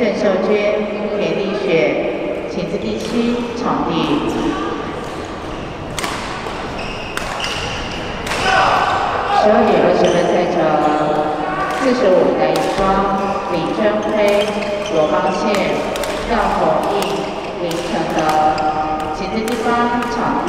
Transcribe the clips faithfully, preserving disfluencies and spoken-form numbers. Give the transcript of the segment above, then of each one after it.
郑秀娟、田丽雪，请至第七场地。 十二点二十分赛程，四十五男一双，林珍辉、罗邦宪、赵弘毅、林承德，请至第八场地。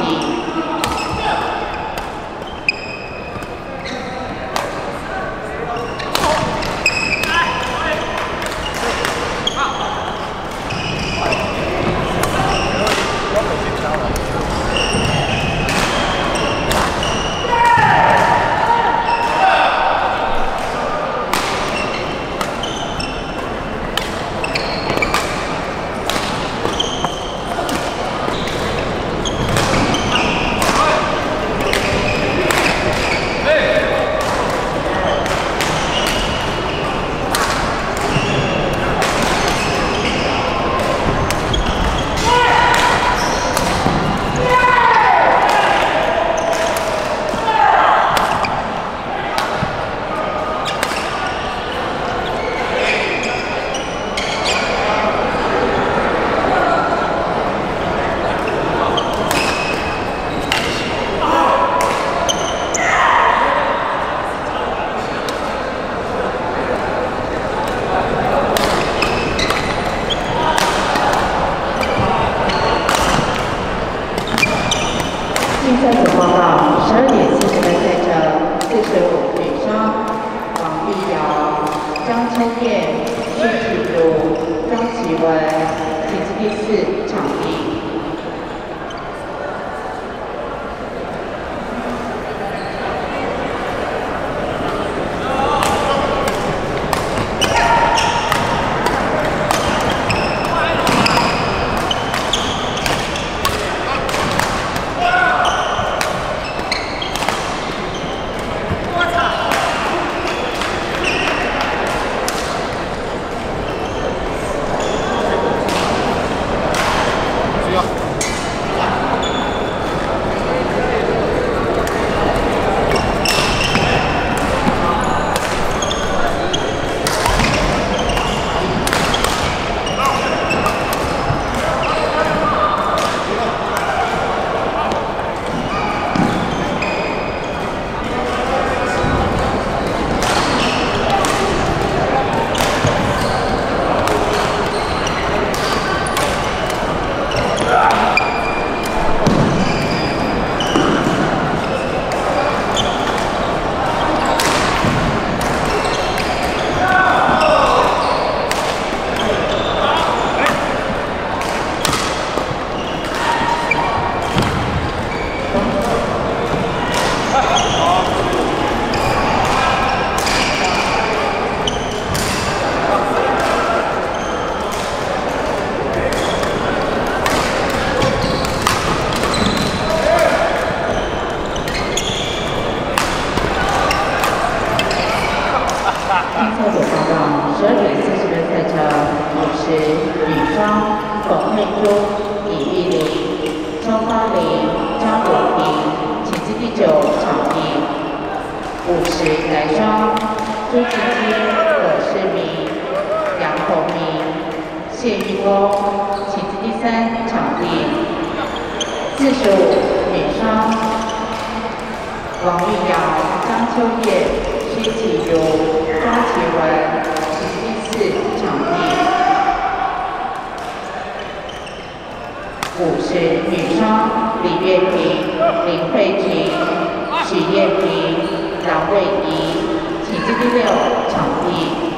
第六场地。